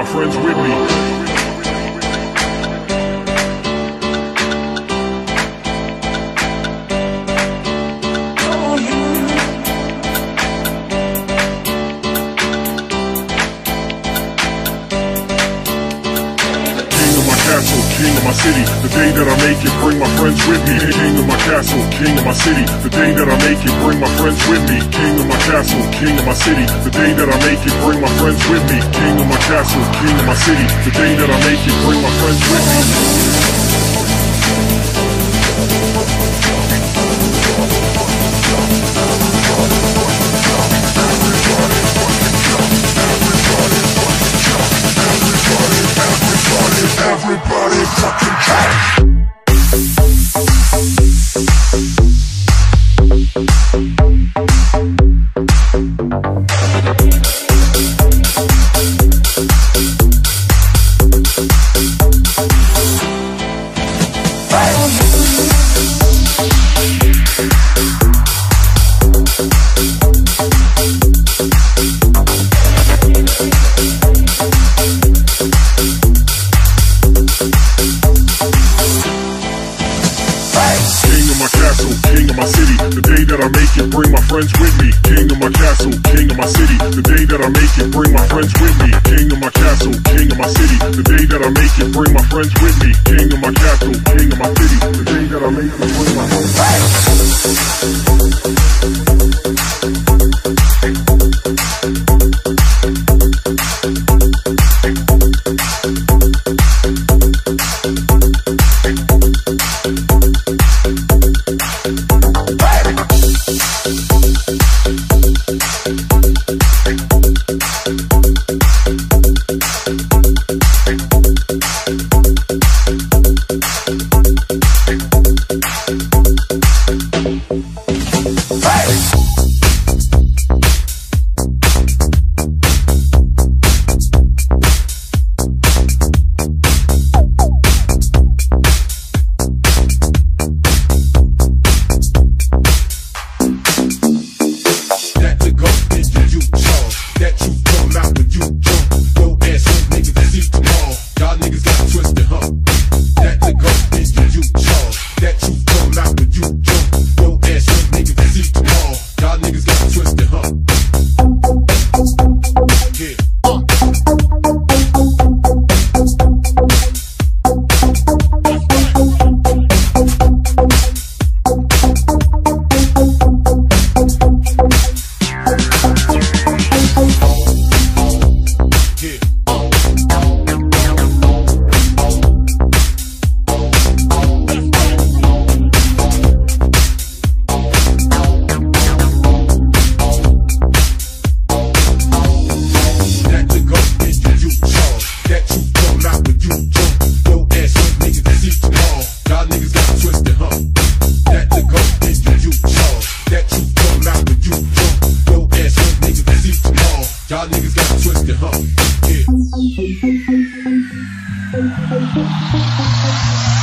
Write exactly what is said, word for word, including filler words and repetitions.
my friends with me. King of my city, the day that I make it, bring my friends with me. King of my castle, king of my city, the day that I make it, bring my friends with me. King of my castle, king of my city, the day that I make it, bring my friends with me. King of my castle, king of my city, the day that I make it, bring my friends with me. Everybody fucking try. Bring my friends with me, king of my castle, king of my city, the day that I make it, bring my friends with me, king of my castle, king of my city, the day that I make it, bring my friends with me, king of my castle, king of my city, the day that I make it, bring my friends with me. Thank you.